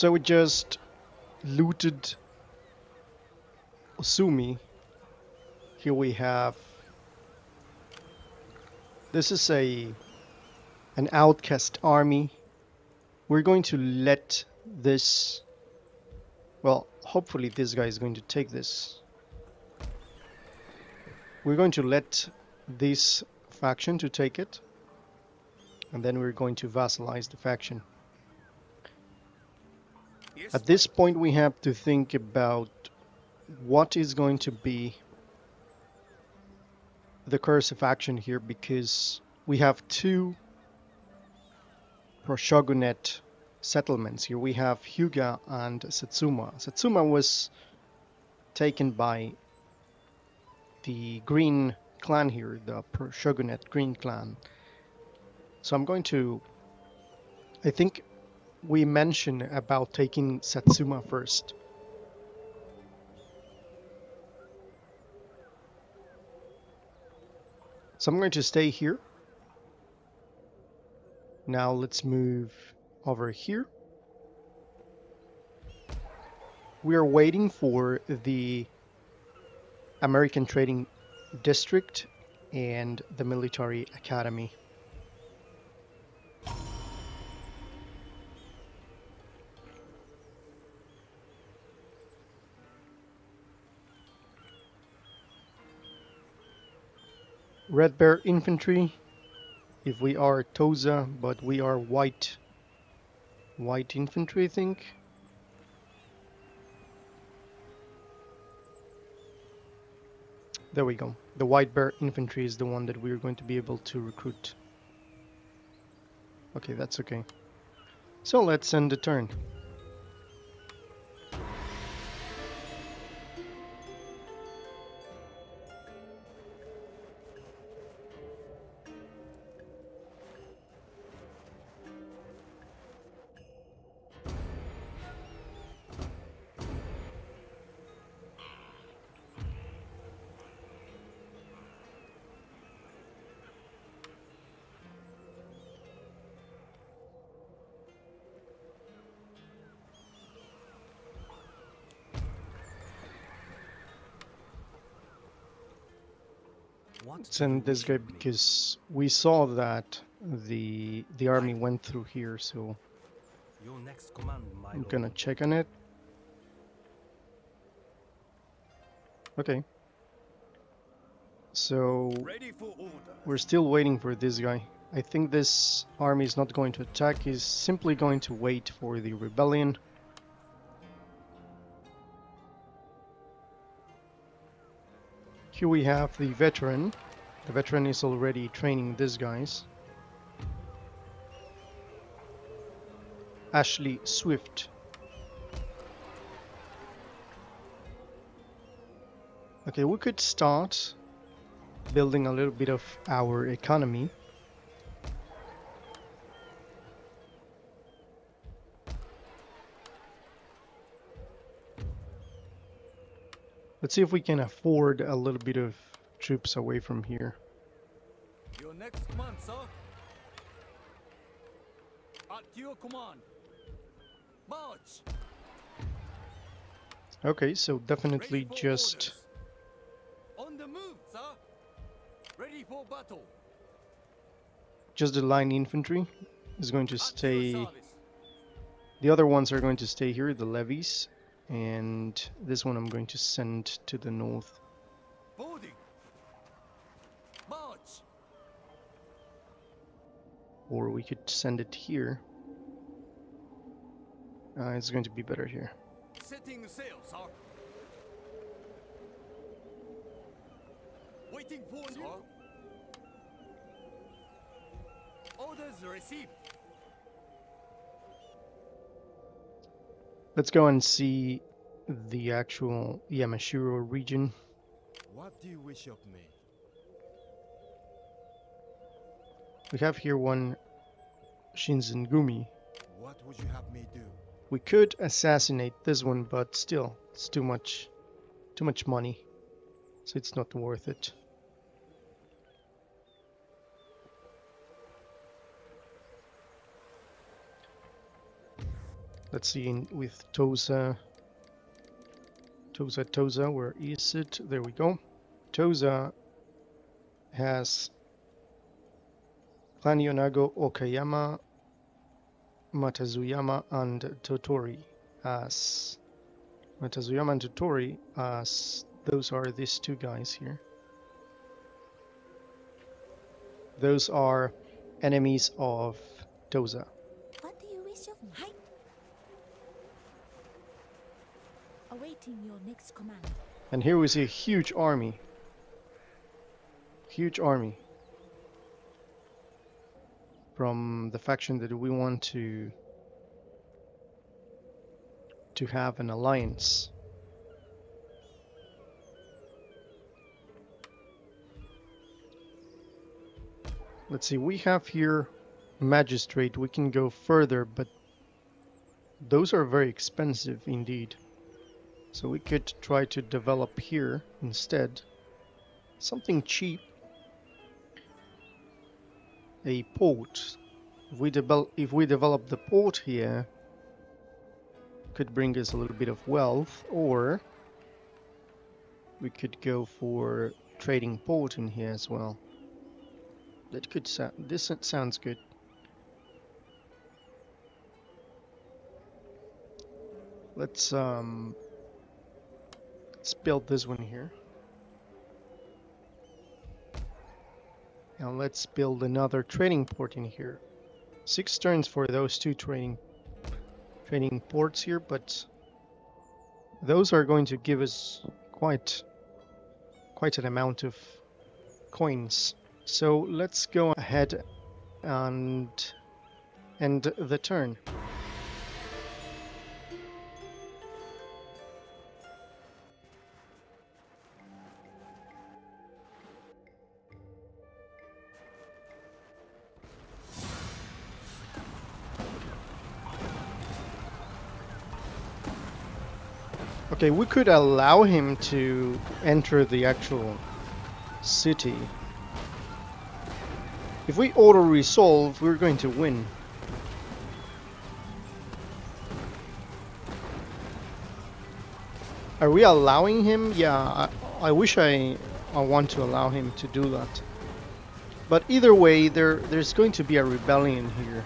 So we just looted Osumi. Here we have... This is an outcast army. We're going to let this... Well, hopefully this guy is going to take this. We're going to let this faction to take it. And then we're going to vassalize the faction. At this point we have to think about what is going to be the course of action here, because we have two pro-shogunate settlements here. We have Hyuga and Satsuma. Satsuma was taken by the Green Clan here, the pro-shogunate Green Clan. So I'm going to... I think we mentioned about taking Satsuma first. So I'm going to stay here. Now let's move over here. We are waiting for the American Trading District and the Military Academy. Red Bear Infantry, if we are Tosa, but we are White Infantry, I think. There we go. The White Bear Infantry is the one that we're going to be able to recruit. Okay, that's okay. So let's end the turn. Send this guy because we saw that the army went through here, so I'm gonna check on it. Okay, so we're still waiting for this guy. I think this army is not going to attack, he's simply going to wait for the rebellion. Here we have the veteran. The veteran is already training these guys. Ashley Swift. Okay, we could start building a little bit of our economy. Let's see if we can afford a little bit of troops away from here. Your next command, sir. At your command. March. Okay, so definitely just on the move, sir. Ready for battle. Just the line infantry is going to stay. The other ones are going to stay here, the levies. And this one I'm going to send to the north. Boarding. March. Or we could send it here. It's going to be better here. Setting sail, sir. Waiting for you. Orders received. Let's go and see the actual Yamashiro region. What do you wish of me? We have here one Shinsengumi. What would you have me do? We could assassinate this one, but still, it's too much money, so it's not worth it. Let's see with Tosa. Tosa, where is it? There we go. Tosa has Clan Yonago, Okayama, Matsuyama, and Tottori as those are these two guys here. Those are enemies of Tosa. What do you wish of me? Hi. Awaiting your next command. And here we see a huge army. Huge army from the faction that we want to have an alliance. Let's see, we have here magistrate. We can go further, but those are very expensive indeed. So we could try to develop here instead something cheap. A port. If we develop the port here, could bring us a little bit of wealth, or we could go for trading port in here as well. That could sound. This sounds good. Let's build this one here. And let's build another trading port in here. 6 turns for those two trading ports here, but those are going to give us quite an amount of coins. So let's go ahead and end the turn. Okay, we could allow him to enter the actual city. If we auto-resolve, we're going to win. Are we allowing him? Yeah, I wish I want to allow him to do that. But either way, there's going to be a rebellion here.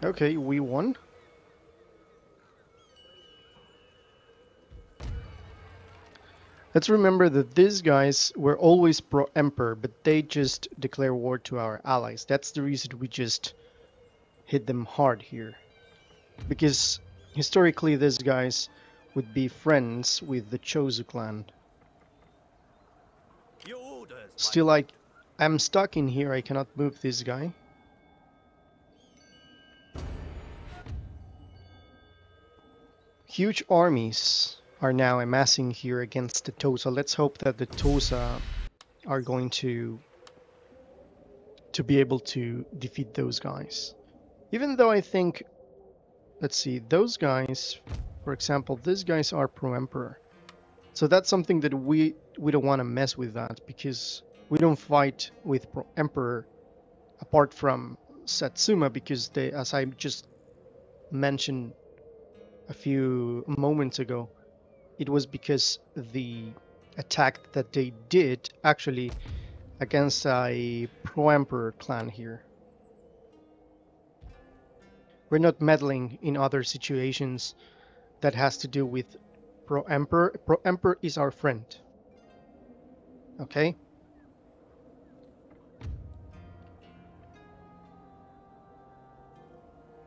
Okay, we won. Let's remember that these guys were always pro-emperor, but they just declare war to our allies. That's the reason we just hit them hard here. Because historically these guys would be friends with the Chosu clan. Still, I'm stuck in here, I cannot move this guy. Huge armies are now amassing here against the Tosa. Let's hope that the Tosa are going to be able to defeat those guys. Even though I think, let's see, those guys, for example, these guys are pro-emperor. So that's something that we don't want to mess with that, because we don't fight with pro-emperor apart from Satsuma, because they, as I just mentioned a few moments ago, it was because the attack that they did actually against a pro-emperor clan here. We're not meddling in other situations that has to do with pro-emperor. Pro-emperor is our friend. Okay?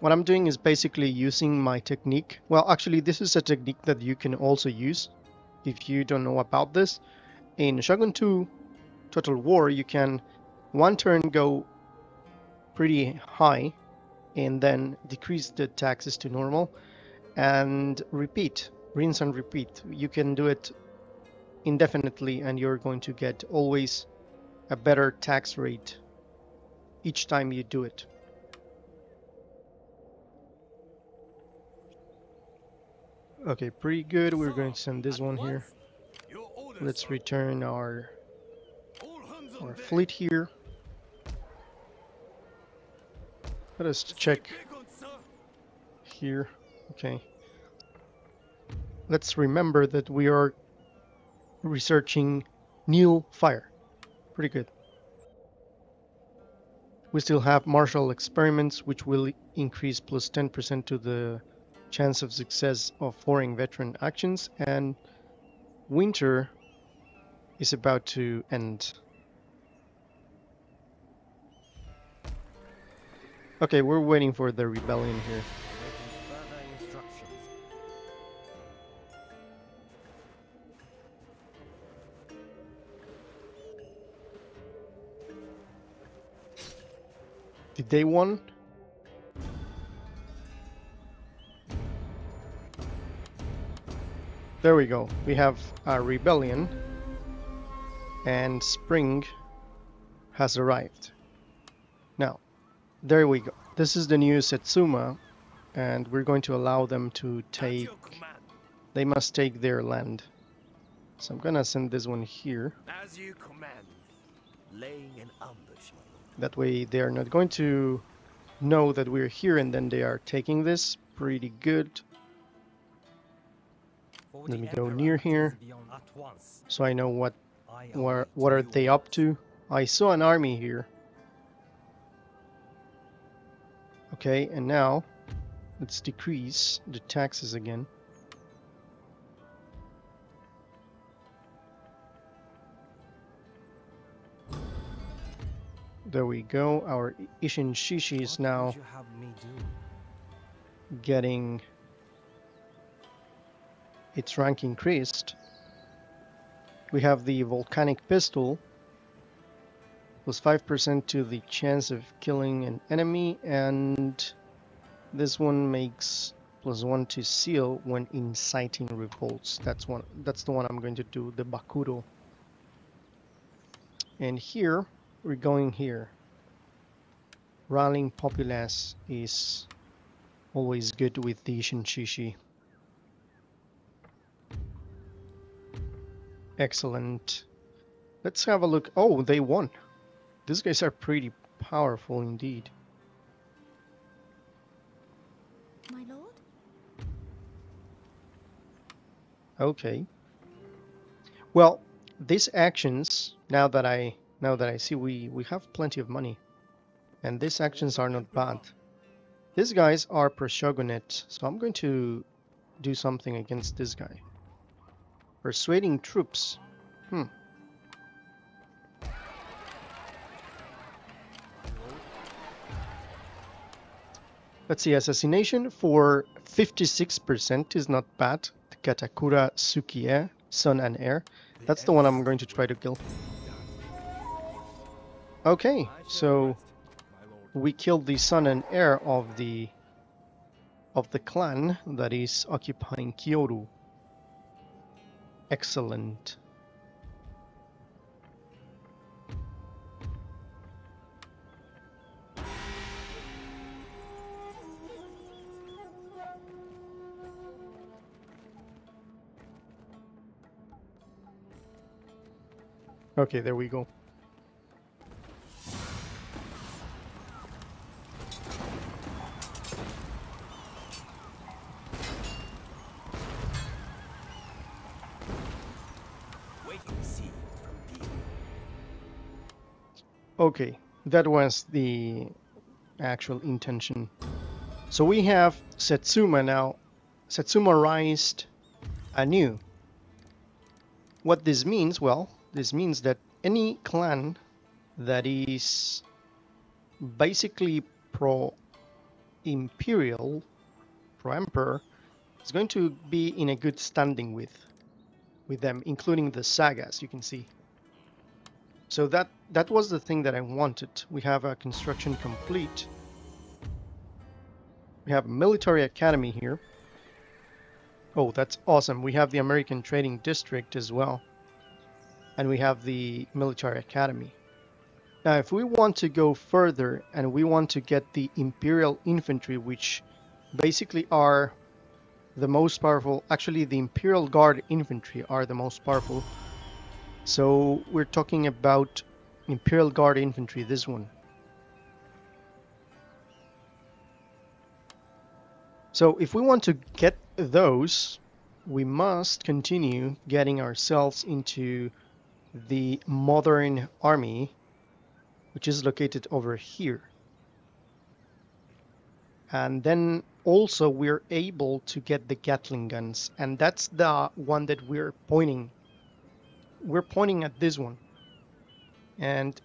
What I'm doing is basically using my technique. Well, actually, this is a technique that you can also use if you don't know about this. In Shogun 2 Total War, you can one turn go pretty high and then decrease the taxes to normal and repeat, rinse and repeat. You can do it indefinitely and you're going to get always a better tax rate each time you do it. Okay, pretty good. We're going to send this one here. Let's return our fleet here. Let us check here. Okay. Let's remember that we are researching new fire. Pretty good. We still have martial experiments, which will increase plus 10% to the chance of success of foreign veteran actions, and winter is about to end. Okay, we're waiting for the rebellion here. Did they won? There we go. We have a rebellion and spring has arrived. Now, there we go. This is the new Satsuma, and we're going to allow them to take... They must take their land. So I'm gonna send this one here. As you command, laying an ambush. That way they are not going to know that we're here and then they are taking this. Pretty good. Let me go near here so I know what are they up to. I saw an army here. Okay, and now let's decrease the taxes again. There we go. Our Ishin Shishi is now getting its rank increased. We have the volcanic pistol, plus 5% to the chance of killing an enemy, and this one makes plus 1 to seal when inciting revolts. That's the one I'm going to do, the Bakuro. And here we're going here. Rallying populace is always good with the Ishin Shishi. Excellent. Let's have a look. Oh, they won. These guys are pretty powerful indeed. My lord? Okay. Well, these actions, now that I see we have plenty of money, and these actions are not bad. These guys are per shogunate, so I'm going to do something against this guy. Persuading troops. Let's see, assassination for 56% is not bad. The Katakura Sukiye, son and heir. That's the one I'm going to try to kill. Okay, so we killed the son and heir of the clan that is occupying Kyoru. Excellent. Okay, there we go. Okay, that was the actual intention. So we have Satsuma now. Satsuma rised anew. What this means? Well, this means that any clan that is basically pro-imperial, pro-emperor, is going to be in a good standing with them, including the sagas, you can see. So that was the thing that I wanted. We have our construction complete. We have a military academy here. Oh, that's awesome. We have the American Trading District as well. And we have the military academy. Now, if we want to go further and we want to get the Imperial Infantry, which basically are the most powerful. Actually, the Imperial Guard Infantry are the most powerful. So we're talking about Imperial Guard Infantry, this one. So if we want to get those, we must continue getting ourselves into the modern army, which is located over here. And then also we're able to get the Gatling guns, and that's the one that we're pointing. We're pointing at this one. And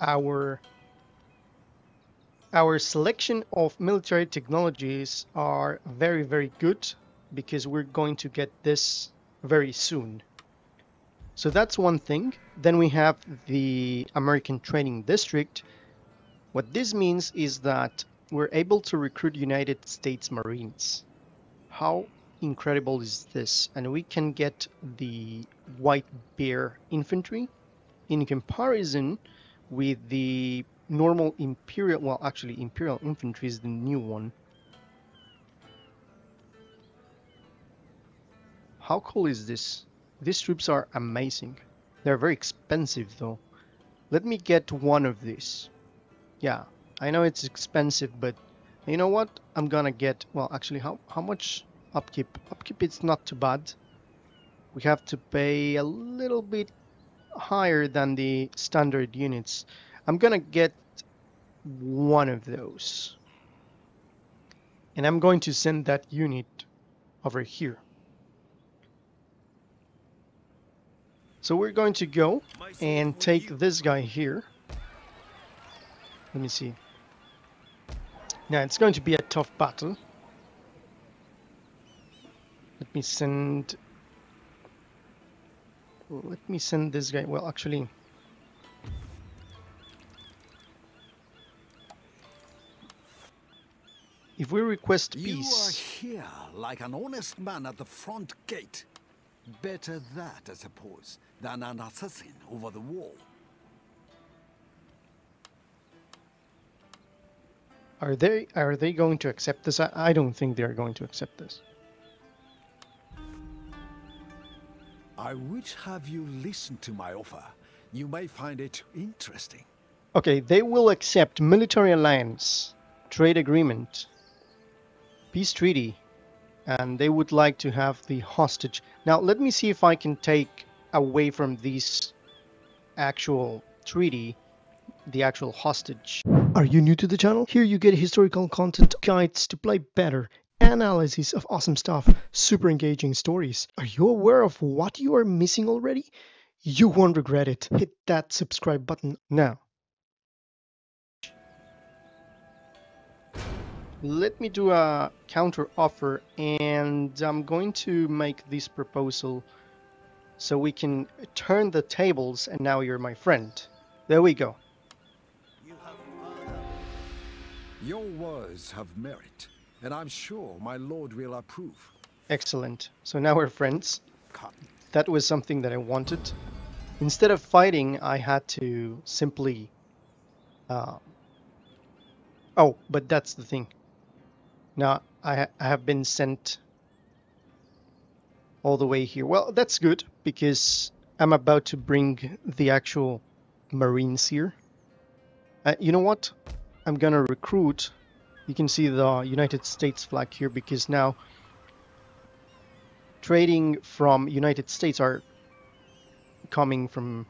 our selection of military technologies are very, very good, because we're going to get this very soon. So that's one thing. Then we have the American Trading District. What this means is that we're able to recruit United States Marines. How incredible is this? And we can get the White Bear Infantry in comparison with the normal Imperial, well, actually Imperial Infantry is the new one. How cool is this? These troops are amazing. They're very expensive though. Let me get one of these. Yeah, I know it's expensive, but you know what? I'm gonna get, well, actually, how much upkeep? Upkeep, it's not too bad. We have to pay a little bit higher than the standard units. I'm gonna get one of those. And I'm going to send that unit over here. So we're going to go and take this guy here. Let me see. Now it's going to be a tough battle. Let me send this guy. Well, actually, if we request peace, you are here like an honest man at the front gate. Better that, I suppose, than an assassin over the wall. Are they going to accept this? I don't think they are going to accept this. I would have you listen to my offer. You may find it interesting. Okay, they will accept military alliance, trade agreement, peace treaty, and they would like to have the hostage. Now let me see if I can take away from this actual treaty the actual hostage. Are you new to the channel? Here you get historical content, guides to play better, analysis of awesome stuff, super engaging stories. Are you aware of what you are missing already? You won't regret it. Hit that subscribe button now. Let me do a counter offer, and I'm going to make this proposal so we can turn the tables, and now you're my friend. There we go. Your words have merit, and I'm sure my lord will approve. Excellent. So now we're friends. That was something that I wanted. Instead of fighting, I had to simply... Oh, but that's the thing. Now, I have been sent all the way here. Well, that's good, because I'm about to bring the actual Marines here. You know what? I'm gonna recruit. You can see the United States flag here, because now trading from United States are coming from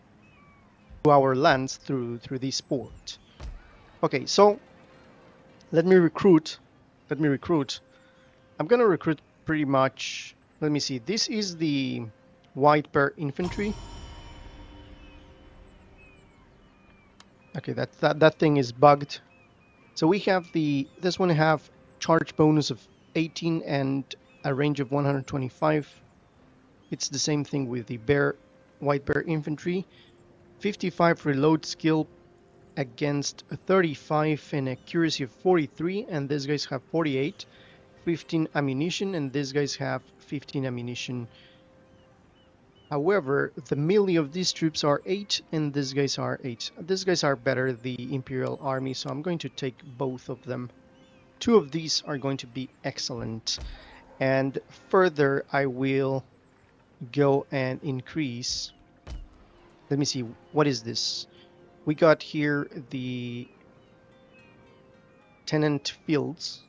to our lands through this port. Okay, so let me recruit. I'm gonna recruit pretty much. Let me see, this is the White Bear Infantry. Okay, that thing is bugged. So we have this one have charge bonus of 18 and a range of 125. It's the same thing with the White Bear Infantry. 55 reload skill against 35 and accuracy of 43, and these guys have 48. 15 ammunition, and these guys have 15 ammunition. However, the melee of these troops are 8, and these guys are 8. These guys are better, the Imperial Army, so I'm going to take both of them. Two of these are going to be excellent. And further, I will go and increase. Let me see, what is this? We got here the tenant fields.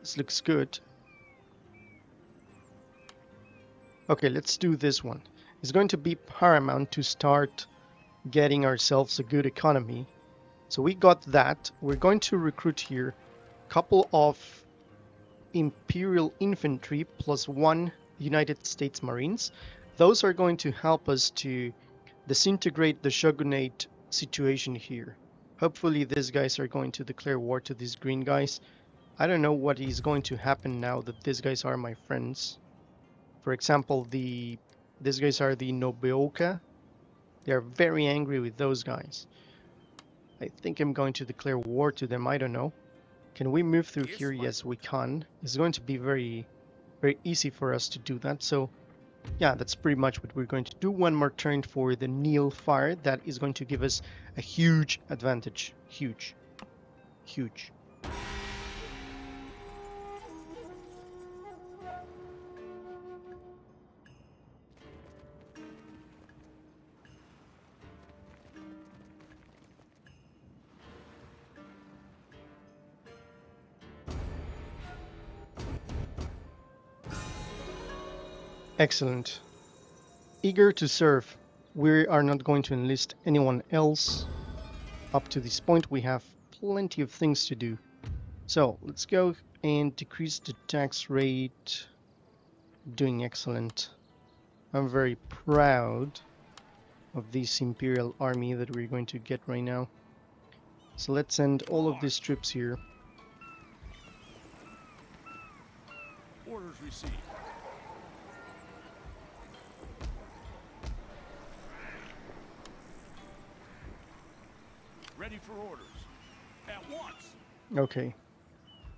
This looks good. Okay, let's do this one. It's going to be paramount to start getting ourselves a good economy. So we got that. We're going to recruit here a couple of Imperial Infantry plus one United States Marines. Those are going to help us to disintegrate the shogunate situation here. Hopefully these guys are going to declare war to these green guys. I don't know what is going to happen now that these guys are my friends. For example, these guys are the Nobeoka. They are very angry with those guys. I think I'm going to declare war to them. I don't know. Can we move through here? Yes, we can. It's going to be very easy for us to do that. So yeah, that's pretty much what we're going to do. One more turn for the Neil Fire. That is going to give us a huge advantage. Huge. Huge. Excellent. Eager to serve. We are not going to enlist anyone else. Up to this point, we have plenty of things to do. So let's go and decrease the tax rate. Doing excellent. I'm very proud of this Imperial Army that we're going to get right now. So let's send all of these troops here. Orders received. Ready for orders. At once. Okay.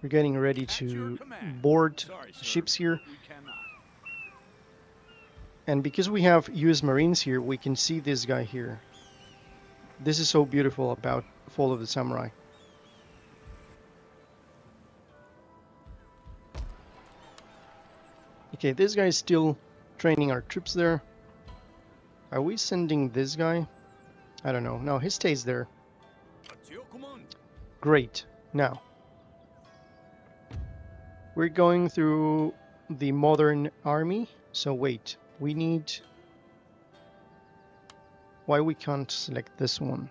We're getting ready to board ships here. And because we have US Marines here, we can see this guy here. This is so beautiful about Fall of the Samurai. Okay, this guy is still training our troops there. Are we sending this guy? I don't know. No, he stays there. Great. Now we're going through the modern army. So wait, we need... Why we can't select this one?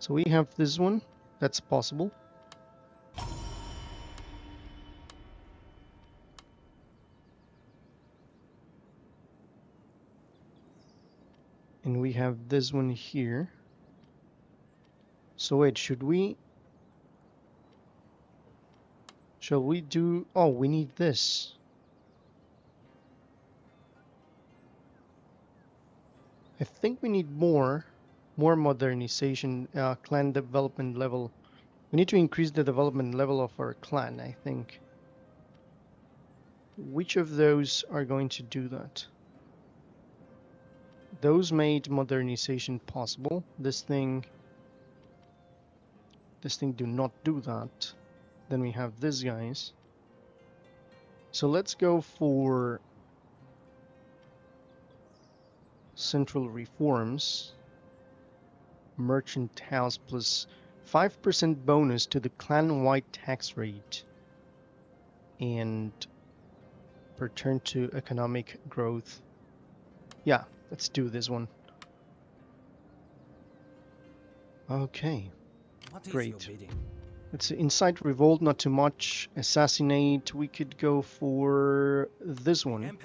So we have this one. That's possible. And we have this one here. So wait, should we... Shall we do... Oh, we need this. I think we need more modernization, clan development level. We need to increase the development level of our clan, I think. Which of those are going to do that? Those made modernization possible. This thing do not do that. Then we have these guys. So let's go for central reforms. Merchant house plus 5% bonus to the clan-wide tax rate. And return to economic growth. Yeah, let's do this one. Okay, great. Let's incite revolt, not too much. Assassinate, we could go for this one.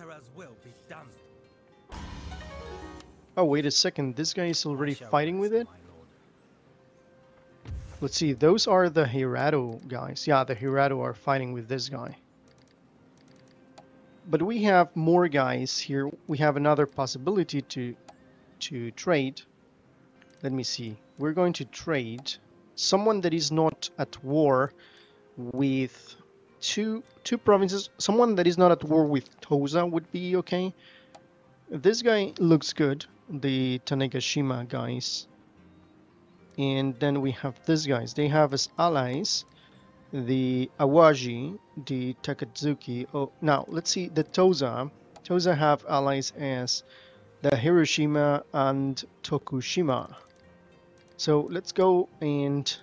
Oh, wait a second. This guy is already fighting with it? Let's see. Those are the Hirado guys. Yeah, the Hirado are fighting with this guy. But we have more guys here. We have another possibility to trade. Let me see. We're going to trade... someone that is not at war with two provinces. Someone that is not at war with Tosa would be okay. This guy looks good, the Tanegashima guys. And then we have these guys. They have as allies the Awaji, the Takatsuki. Oh, now let's see the Tosa. Tosa have allies as the Hiroshima and Tokushima. So let's go, and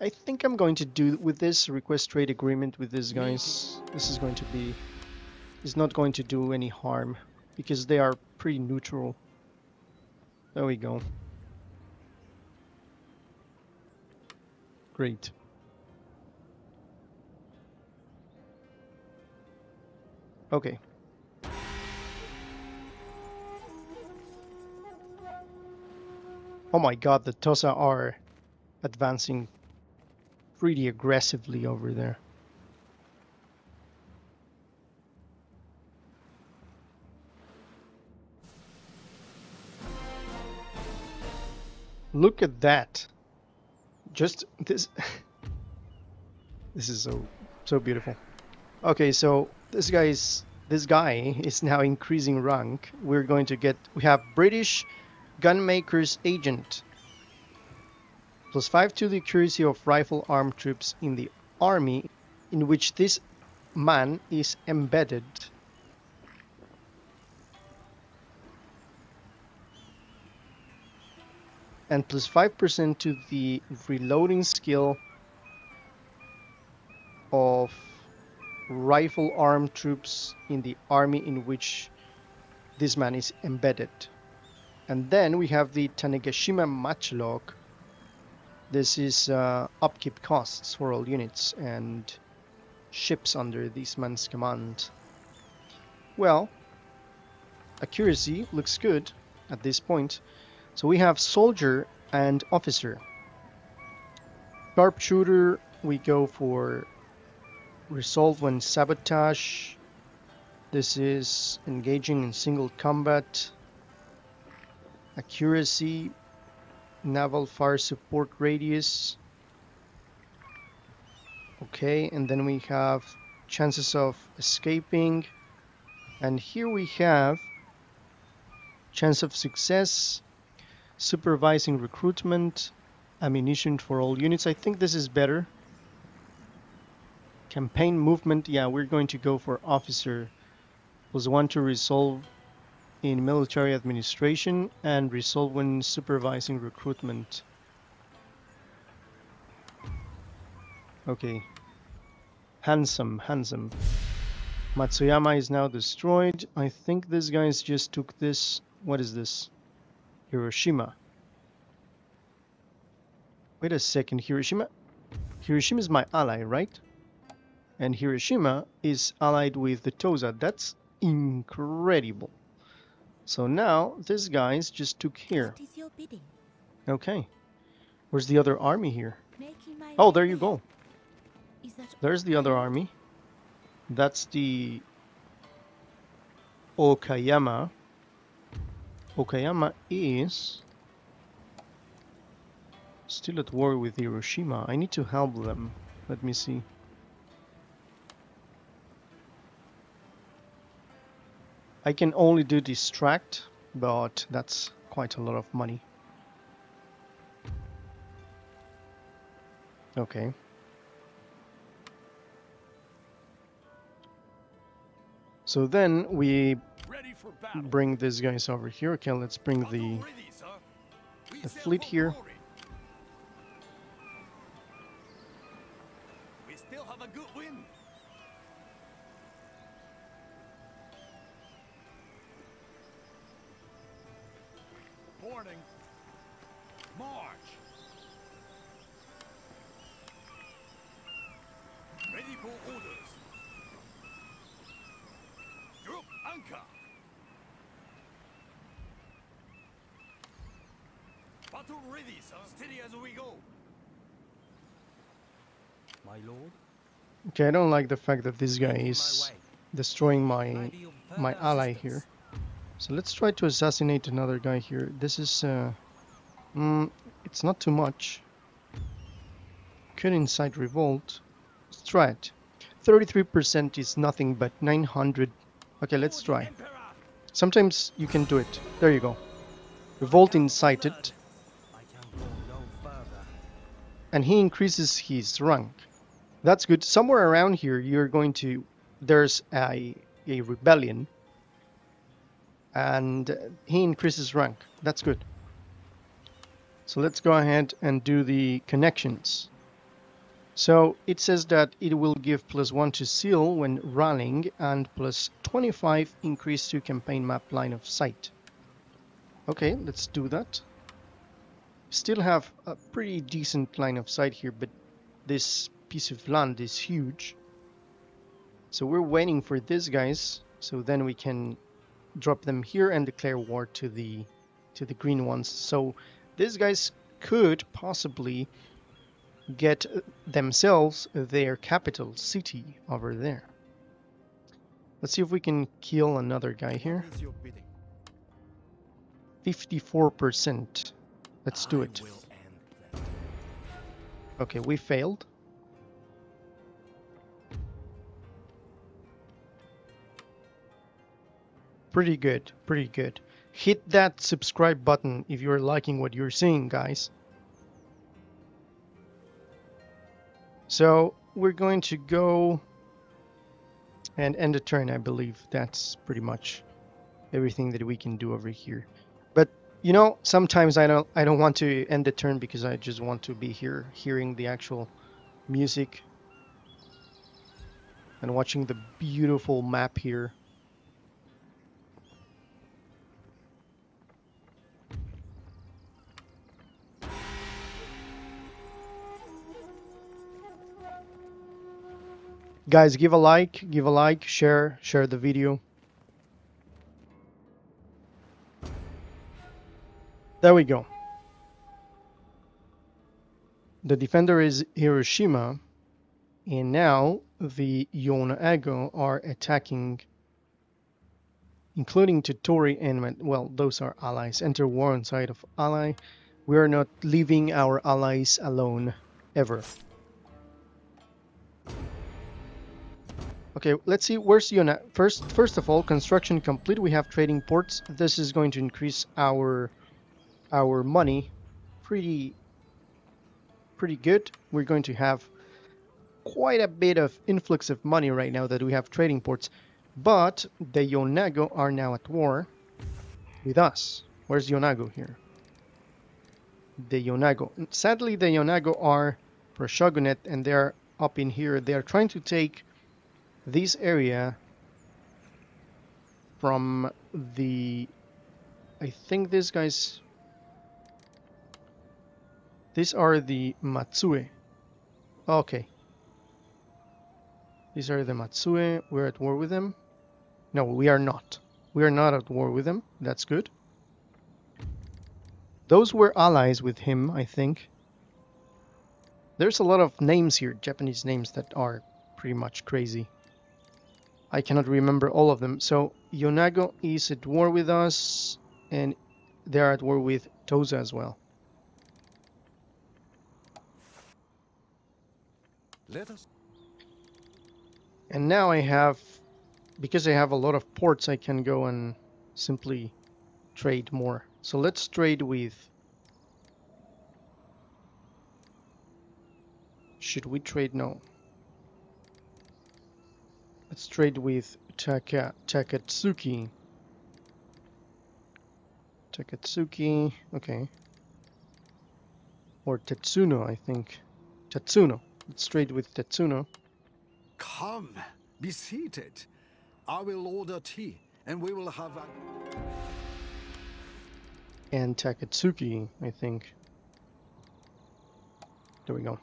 I think I'm going to do with this request trade agreement with these guys. This is going to be, it's not going to do any harm because they are pretty neutral. There we go. Great. Okay. Oh my god, the Tosa are advancing pretty aggressively over there. Look at that. Just this. This is so beautiful. Okay, so this guy is now increasing rank. We're going to get, we have British Gunmaker's Agent. +5 to the accuracy of rifle armed troops in the army in which this man is embedded. And +5% to the reloading skill of rifle armed troops in the army in which this man is embedded. And then we have the Tanegashima Matchlock. This is upkeep costs for all units and ships under this man's command. Well, accuracy looks good at this point. So we have soldier and officer. Sharpshooter, we go for resolve when sabotage. This is engaging in single combat. Accuracy, naval fire support radius. Okay, and then we have chances of escaping, and here we have chance of success, supervising recruitment, ammunition for all units. I think this is better. Campaign movement, yeah, we're going to go for officer. +1 to resolve in military administration and resolve when supervising recruitment. Okay. Handsome. Matsuyama is now destroyed. I think these guys just took this. What is this? Hiroshima. Wait a second, Hiroshima? Hiroshima is my ally, right? And Hiroshima is allied with the Tosa. That's incredible. So now, these guys just took here. Okay. Where's the other army here? Oh, there you go. There's the other army. That's the Okayama. Okayama is still at war with Hiroshima. I need to help them. Let me see. I can only do distract, but that's quite a lot of money. Okay. So then we bring these guys over here. Okay, let's bring the fleet here. We still have a good win. Morning. March. Ready for orders. Drop anchor. Battle ready, sir. Steady as we go. My lord. Okay, I don't like the fact that this guy is destroying my ally here. So let's try to assassinate another guy here. This is, it's not too much. Could incite revolt. Let's try it. 33% is nothing but 900. Okay, let's try. Sometimes you can do it. There you go. Revolt incited. and he increases his rank. That's good. Somewhere around here you're going to... there's a rebellion, and he increases rank. That's good. So let's go ahead and do the connections. So it says that it will give +1 to seal when running and +25 increase to campaign map line of sight. Okay, let's do that. Still have a pretty decent line of sight here, but this piece of land is huge. So we're waiting for these guys, so then we can drop them here and declare war to the green ones. So these guys could possibly get themselves their capital city over there. Let's see if we can kill another guy here. 54%. Let's do it. Okay, we failed. Pretty good, pretty good. Hit that subscribe button if you're liking what you're seeing, guys. So we're going to go and end the turn, I believe. That's pretty much everything that we can do over here. But you know, sometimes I don't want to end the turn because I just want to be here hearing the actual music and watching the beautiful map here. Guys, give a like, share the video. There we go. The defender is Hiroshima, and now the Yonago are attacking, including Tottori and, well, those are allies. Enter war on side of ally. We are not leaving our allies alone, ever. Okay, let's see, where's Yonago? First of all, construction complete. We have trading ports. This is going to increase our money pretty good. We're going to have quite a bit of influx of money right now that we have trading ports. But the Yonago are now at war with us. Where's Yonago here? The Yonago. Sadly, the Yonago are pro shogunate and they're up in here. They're trying to take this area from the... I think these guys... these are the Matsue. Okay. These are the Matsue. We're at war with them. No, we are not. We are not at war with them. That's good. Those were allies with him, I think. There's a lot of names here, Japanese names that are pretty much crazy. I cannot remember all of them. So Yonago is at war with us, and they are at war with Tosa as well. And now I have, because I have a lot of ports, I can go and simply trade more. So let's trade with... should we trade? No. Let's trade with Takatsuki. Takatsuki, okay. Or Tatsuno, I think. Tatsuno. Let's trade with Tatsuno. Come, be seated. I will order tea, and we will have a... and Takatsuki, I think. There we go.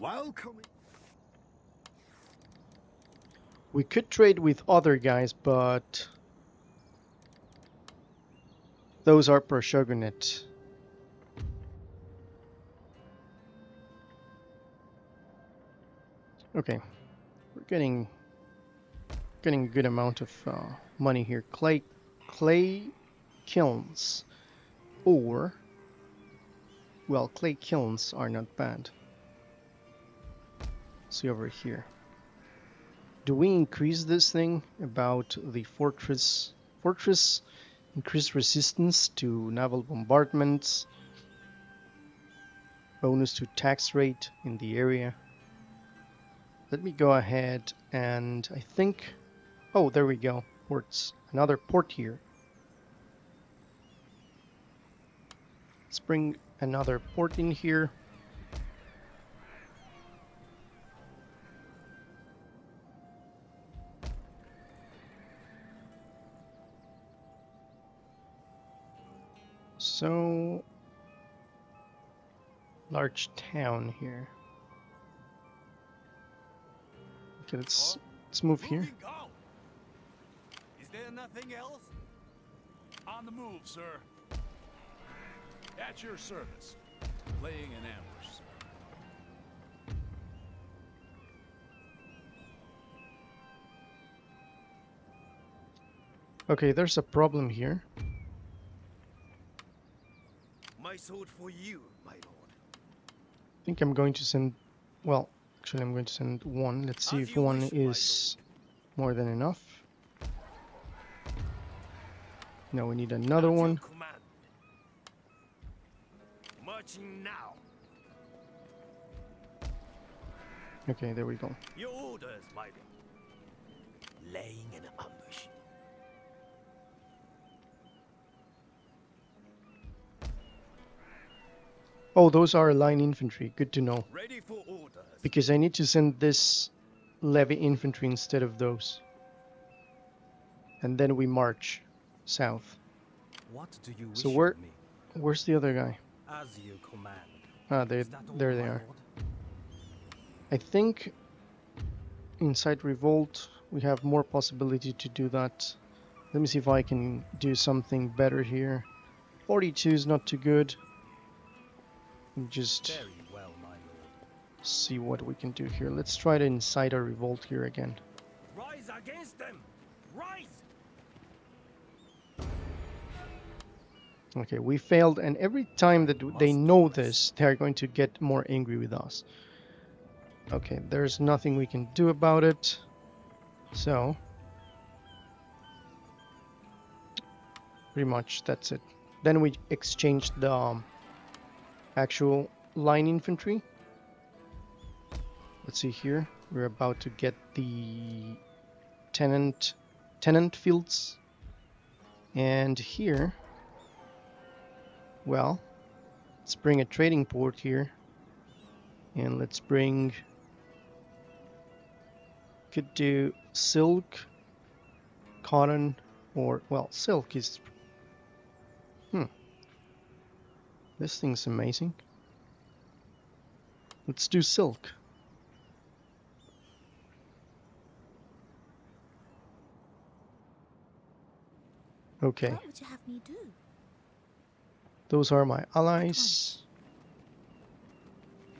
Welcome. We could trade with other guys, but those are pro shogunate. Okay, we're getting a good amount of money here. Clay kilns, or well, clay kilns are not bad. Let's see over here. Do we increase this thing about the fortress? Fortress, increased resistance to naval bombardments. bonus to tax rate in the area. Let me go ahead and I think, oh, there we go, ports, another port here. Let's bring another port in here. So, large town here. Okay, let's move here. Is there nothing else? On the move, sir. At your service. Laying an ambush, sir. Okay, there's a problem here. My sword for you, my lord. I think I'm going to send, well, actually I'm going to send one. Let's see if one is more than enough. Now we need another one. Now. Okay, there we go. Your orders, my lord. Laying an ambush. Oh, those are line infantry. Good to know. Ready for orders. Because I need to send this levy infantry instead of those. And then we march south. What do you wish? So where's the other guy? As you command. Ah, there they are. I think inside Revolt we have more possibility to do that. Let me see if I can do something better here. 42 is not too good. Just well, my lord. See what we can do here. Let's try to incite a revolt here again. Rise against them. Rise. Okay, we failed, and every time that they know this, they're going to get more angry with us. Okay, there's nothing we can do about it. So, pretty much that's it. Then we exchanged the actual line infantry. Let's see here. We're about to get the tenant fields. And here... well, let's bring a trading port here, and let's bring, could do silk, cotton, or, well, silk is, this thing's amazing. Let's do silk. Okay. What would you have me do? Those are my allies.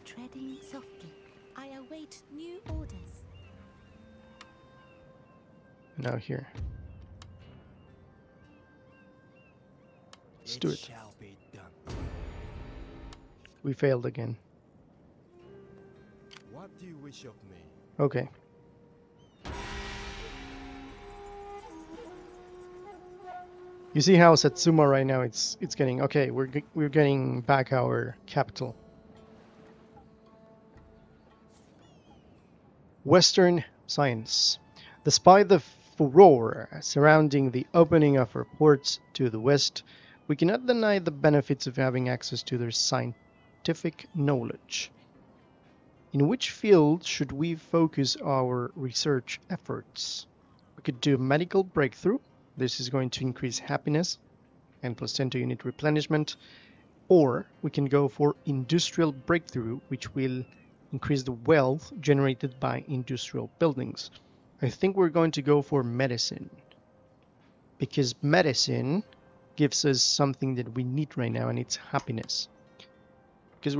Treading softly, I await new orders. Now here. Let's do it. We failed again. What do you wish of me? Okay. You see how Satsuma right now it's getting okay. We're getting back our capital. Western science. Despite the furore surrounding the opening of our ports to the west, we cannot deny the benefits of having access to their scientific knowledge. In which field should we focus our research efforts? We could do medical breakthrough. This is going to increase happiness and placenta unit replenishment. Or we can go for industrial breakthrough, which will increase the wealth generated by industrial buildings. I think we're going to go for medicine, because medicine gives us something that we need right now, and it's happiness. Because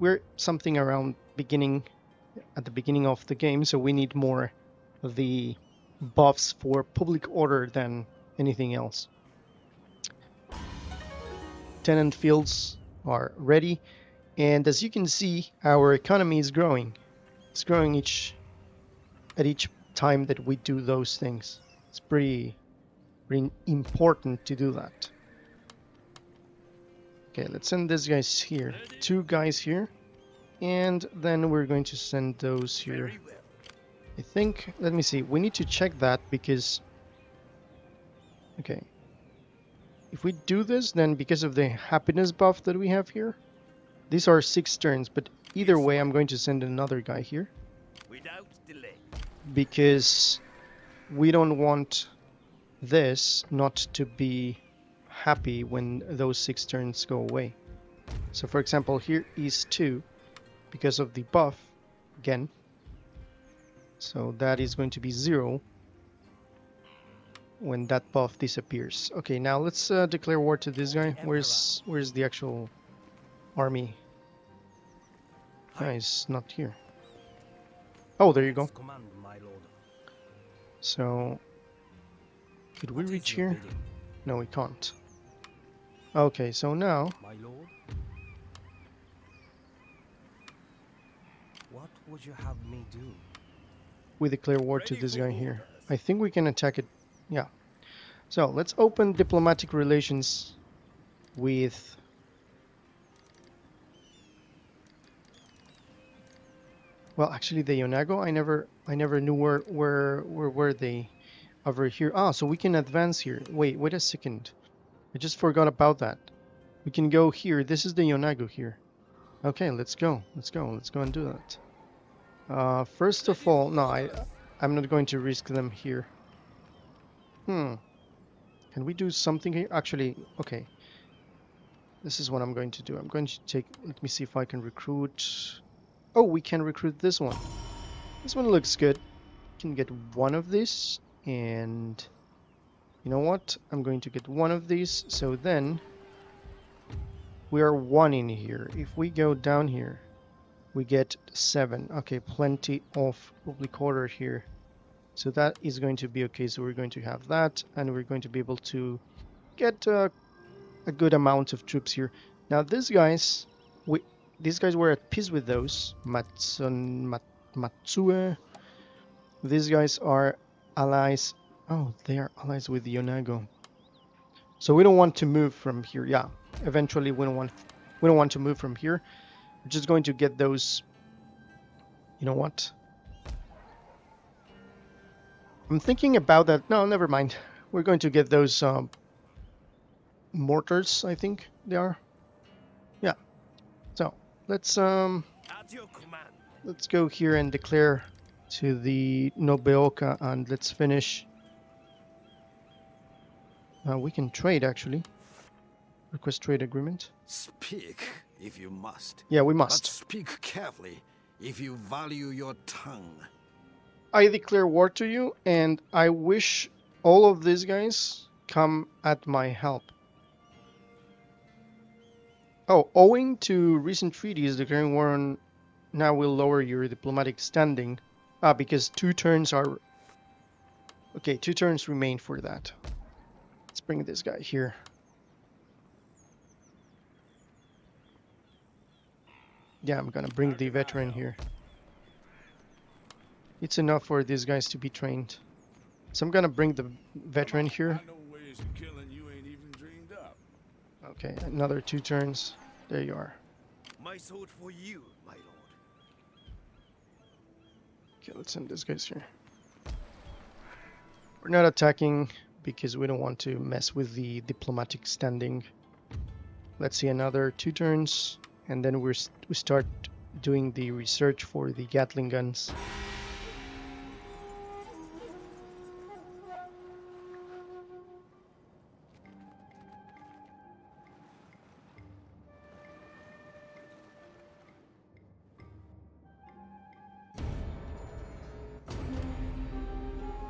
we're something around at the beginning of the game, so we need more of the buffs for public order than anything else. Tenant fields are ready, and as you can see, our economy is growing. It's growing at each time that we do those things. It's pretty important to do that. Okay, let's send these guys here. Two guys here. And then we're going to send those here. I think, let me see, we need to check that because... Okay. If we do this, then because of the happiness buff that we have here... These are 6 turns, but either way I'm going to send another guy here. Because we don't want this not to be happy when those 6 turns go away. So for example, here is 2 because of the buff again. So that is going to be 0 when that buff disappears. Okay, now let's declare war to this guy. Where's the actual army? Nice, not here. Oh, there you go. So could we reach here? No, we can't. Okay, so now what would you have me do? We declare war to this guy here. I think we can attack it. Yeah. So let's open diplomatic relations with well, actually the Yonago. I never knew where were they over here. Ah, so we can advance here. Wait a second. I just forgot about that. We can go here. This is the Yonago here. Okay, let's go. Let's go and do that. First of all, no, I'm not going to risk them here. Can we do something here? Actually, okay. This is what I'm going to do. I'm going to take... Let me see if I can recruit... Oh, we can recruit this one. This one looks good. Can get one of these. And... You know what? I'm going to get one of these. So then... We are 1 in here. If we go down here... We get 7. Okay, plenty of public order here. So that is going to be okay. So we're going to have that. And we're going to be able to get a good amount of troops here. Now these guys were at peace with those. Matsue. These guys are allies. Oh, they are allies with Yonago. So we don't want to move from here. Yeah, eventually we don't want to move from here. We're just going to get those. You know what? I'm thinking about that. No, never mind. We're going to get those mortars, I think they are. Yeah. So let's go here and declare to the Nobeoka, and let's finish. We can trade actually. Request trade agreement. Speak. If you must. Yeah, we must. But speak carefully if you value your tongue. I declare war to you, and I wish all of these guys come at my help. Oh, owing to recent treaties, declaring war on now will lower your diplomatic standing. Ah, because 2 turns are... Okay, 2 turns remain for that. Let's bring this guy here. Yeah, I'm gonna bring the veteran here. It's enough for these guys to be trained. So I'm gonna bring the veteran here. Okay, another 2 turns. There you are. My sword for you, my lord. Okay, let's send these guys here. We're not attacking because we don't want to mess with the diplomatic standing. Let's see, another 2 turns. And then we start doing the research for the Gatling guns.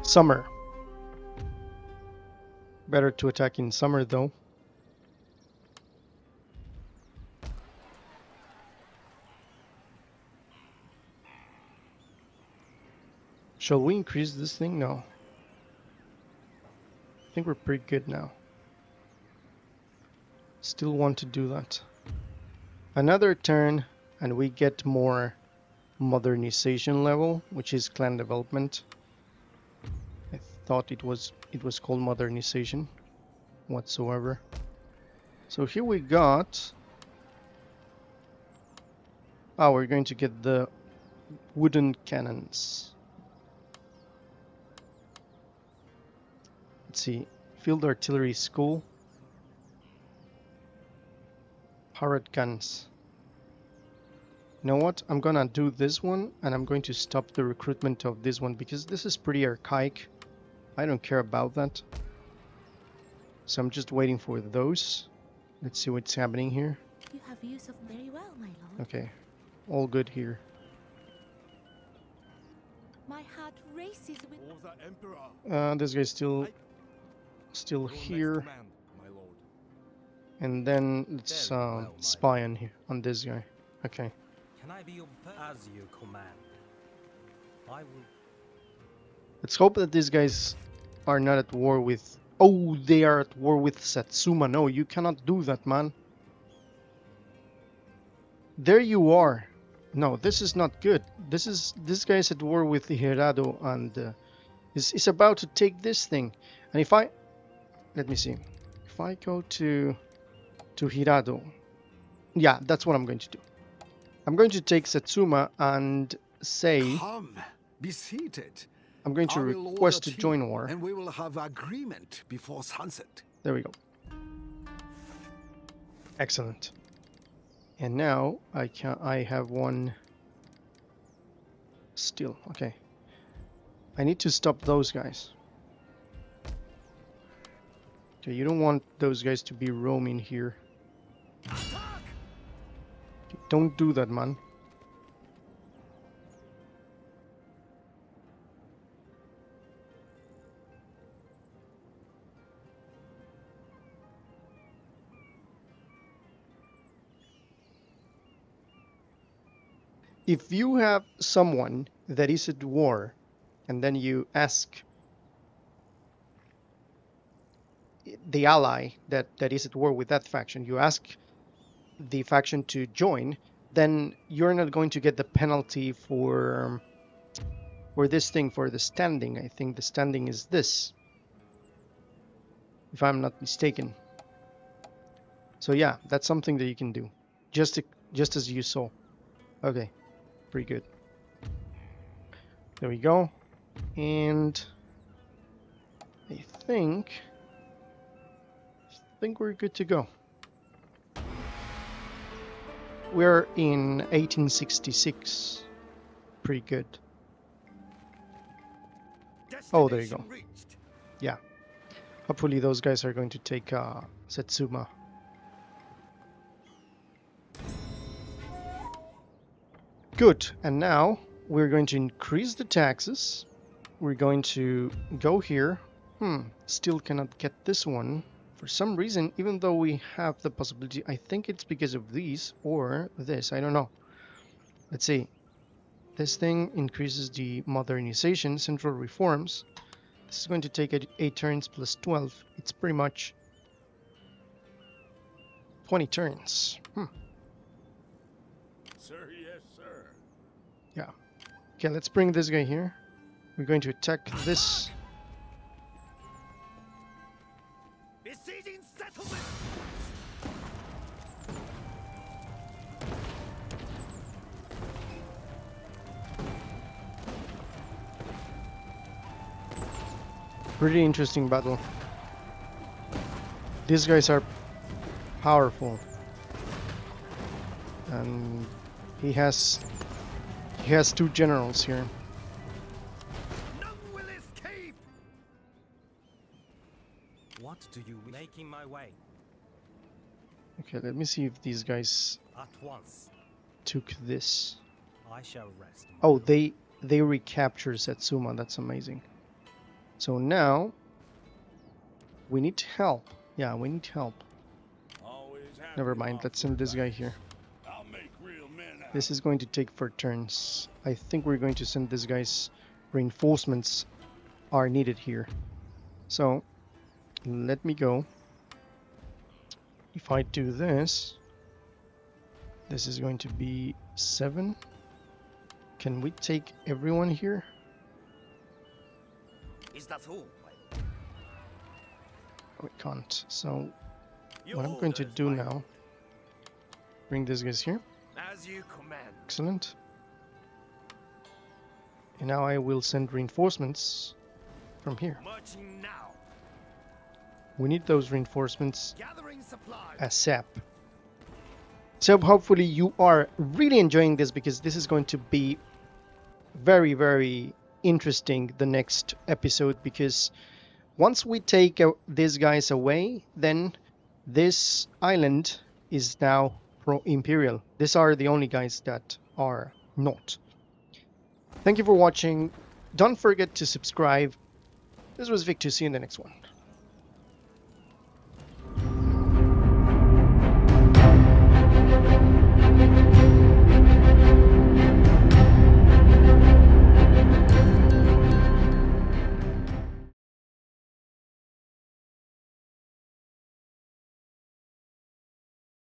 Summer. Better to attack in summer though. Shall we increase this thing? No. I think we're pretty good now. Still want to do that. Another turn and we get more modernization level, which is clan development. I thought it was called modernization whatsoever. So here we got... Oh, we're going to get the wooden cannons. Let's see. Field Artillery School. Parrot guns. You know what? I'm gonna do this one, and I'm going to stop the recruitment of this one, because this is pretty archaic. I don't care about that. So I'm just waiting for those. Let's see what's happening here. You have use of very well, my lord. Okay. All good here. My heart races with... this guy's still here. Command, my lord. And then let's spy on here, on this guy. Okay. Can I be as you command? I will... Let's hope that these guys are not at war with... Oh, they are at war with Satsuma. No, you cannot do that, man. There you are. No, this is not good. This guy is at war with Hirado, and is about to take this thing. And if I... Let me see. If I go to Hirado... Yeah, that's what I'm going to do. I'm going to take Satsuma and say... Come, be seated. I'm going to request to join war. And we will have agreement before sunset. There we go. Excellent. And now I have one still. Okay. I need to stop those guys. Okay, you don't want those guys to be roaming here. Don't do that, man. If you have someone that is at war, and then you ask the ally that is at war with that faction, you ask the faction to join, then you're not going to get the penalty for this thing, for the standing. I think the standing is this, if I'm not mistaken. So yeah, that's something that you can do, just as you saw. Okay, pretty good. There we go. And I think we're good to go. We're in 1866. Pretty good. Oh, there you go. Yeah. Hopefully those guys are going to take Satsuma. Good. And now we're going to increase the taxes. We're going to go here. Still cannot get this one. For some reason, even though we have the possibility, I think it's because of these or this, I don't know. Let's see. This thing increases the modernization, central reforms. This is going to take 8 turns plus 12. It's pretty much 20 turns. Sir, yes, sir. Yeah. Okay, let's bring this guy here. We're going to attack this. Pretty interesting battle. These guys are powerful, and he has 2 generals here. None will escape. What do you wish? Making my way. Okay, let me see if these guys at once took this. I shall rest. Oh, they recapture Satsuma. That's amazing. So now we need help. Yeah, we need help. Never mind, let's send this guy here. This is going to take 4 turns. I think we're going to send this guy's reinforcements are needed here. So let me go. If I do this, this is going to be 7. Can we take everyone here? Is that all? We can't. So What I'm going to do now, bring these guys here. As you command. Excellent. And now I will send reinforcements from here. Now. We need those reinforcements ASAP. So hopefully you are really enjoying this, because this is going to be very, very interesting, the next episode, because once we take these guys away, then this island is now pro-imperial. These are the only guys that are not. Thank you for watching. Don't forget to subscribe. This was Vic. See you in the next one.